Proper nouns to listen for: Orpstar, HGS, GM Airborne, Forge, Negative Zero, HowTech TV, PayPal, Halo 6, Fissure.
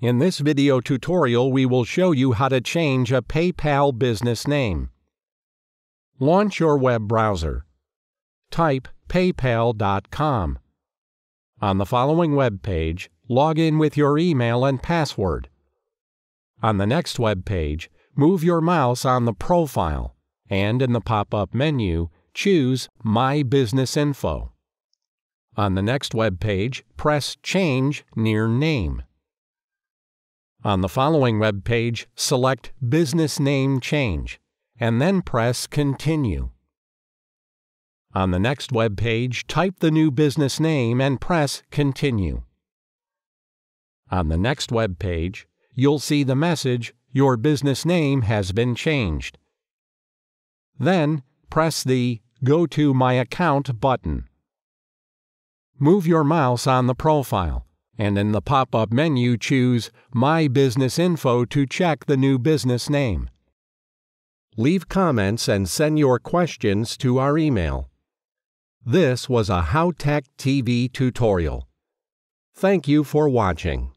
In this video tutorial, we will show you how to change a PayPal business name. Launch your web browser. Type paypal.com. On the following web page, log in with your email and password. On the next web page, move your mouse on the profile, and in the pop-up menu, choose My Business Info. On the next web page, press Change near Name. On the following web page, select Business Name Change, and then press Continue. On the next web page, type the new business name and press Continue. On the next web page, you'll see the message, Your business name has been changed. Then, press the Go to My Account button. Move your mouse on the profile, and in the pop-up menu, choose My Business Info to check the new business name. Leave comments and send your questions to our email. This was a HowTech TV tutorial. Thank you for watching.